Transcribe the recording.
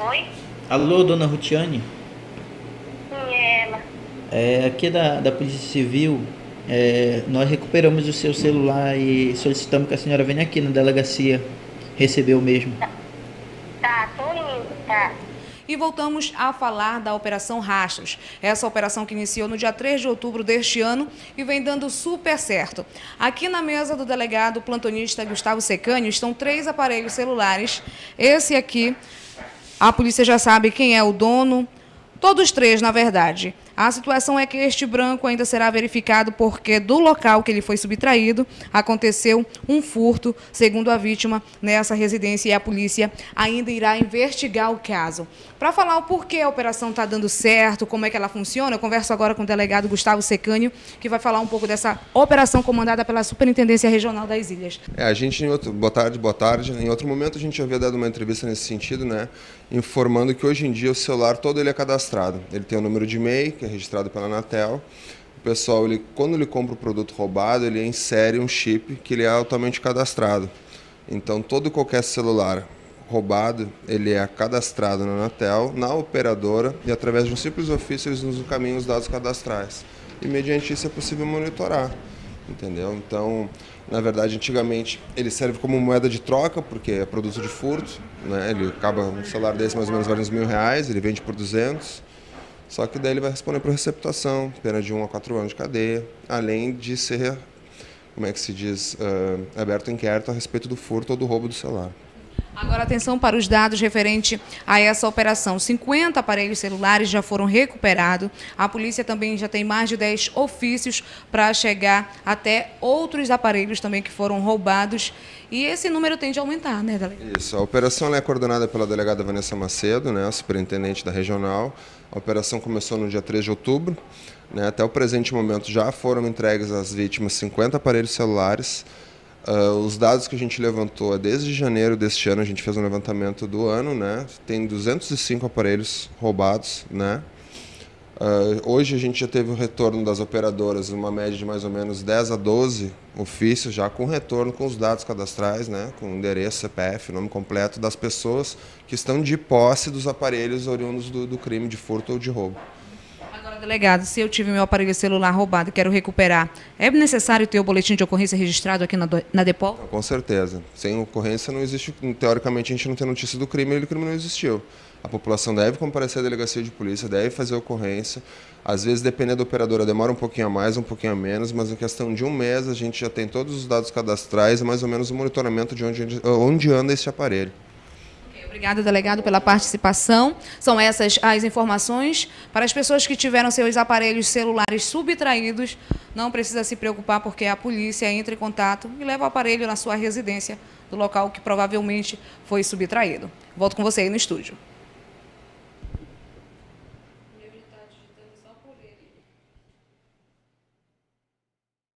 Oi? Alô, dona Rutiane? Sim, é ela. É, aqui da Polícia Civil, nós recuperamos o seu celular e solicitamos que a senhora venha aqui na delegacia receber o mesmo. Tá, tô indo, tá. E voltamos a falar da Operação Rastros. Essa operação que iniciou no dia 3 de outubro deste ano e vem dando super certo. Aqui na mesa do delegado plantonista Gustavo Seccani estão 3 aparelhos celulares. Esse aqui, a polícia já sabe quem é o dono. Todos 3, na verdade. A situação é que este branco ainda será verificado porque do local que ele foi subtraído aconteceu um furto, segundo a vítima, nessa residência, e a polícia ainda irá investigar o caso. Para falar o porquê a operação está dando certo, como é que ela funciona, eu converso agora com o delegado Gustavo Seccani, que vai falar um pouco dessa operação comandada pela Superintendência Regional das Ilhas. A gente, boa tarde. Em outro momento a gente havia dado uma entrevista nesse sentido, né, informando que hoje em dia o celular todo ele é cadastrado. Ele tem o número de IMEI, que é registrado pela Anatel. O pessoal, quando ele compra o produto roubado, ele insere um chip que ele é altamente cadastrado. Então, todo e qualquer celular roubado, ele é cadastrado na Anatel, na operadora, e através de um simples ofício eles nos encaminham os dados cadastrais. E mediante isso é possível monitorar, entendeu? Então, na verdade, antigamente ele serve como moeda de troca, porque é produto de furto, né? Ele acaba, um celular desse mais ou menos vale uns R$1.000, ele vende por 200. Só que daí ele vai responder por receptação, pena de 1 a 4 anos de cadeia, além de ser, aberto inquérito a respeito do furto ou do roubo do celular. Agora, atenção para os dados referente a essa operação. 50 aparelhos celulares já foram recuperados. A polícia também já tem mais de 10 ofícios para chegar até outros aparelhos também que foram roubados. E esse número tende a aumentar, né, delegado? Isso. A operação é coordenada pela delegada Vanessa Macedo, né, a superintendente da regional. A operação começou no dia 3 de outubro. Né, até o presente momento já foram entregues às vítimas 50 aparelhos celulares. Os dados que a gente levantou desde janeiro deste ano, a gente fez um levantamento do ano, né? Tem 205 aparelhos roubados, né? Hoje a gente já teve o retorno das operadoras, uma média de mais ou menos 10 a 12 ofícios, já com retorno com os dados cadastrais, né? Com endereço, CPF, nome completo das pessoas que estão de posse dos aparelhos oriundos do crime de furto ou de roubo. Delegado, se eu tive meu aparelho celular roubado e quero recuperar, é necessário ter o boletim de ocorrência registrado aqui na Depol? Com certeza. Sem ocorrência não existe, teoricamente a gente não tem notícia do crime, e o crime não existiu. A população deve comparecer à delegacia de polícia, deve fazer ocorrência. Às vezes, dependendo da operadora, demora um pouquinho a mais, um pouquinho a menos, mas em questão de um mês a gente já tem todos os dados cadastrais e mais ou menos o monitoramento de onde anda esse aparelho. Obrigada, delegado, pela participação. São essas as informações. Para as pessoas que tiveram seus aparelhos celulares subtraídos, não precisa se preocupar, porque a polícia entra em contato e leva o aparelho na sua residência, do local que provavelmente foi subtraído. Volto com você aí no estúdio.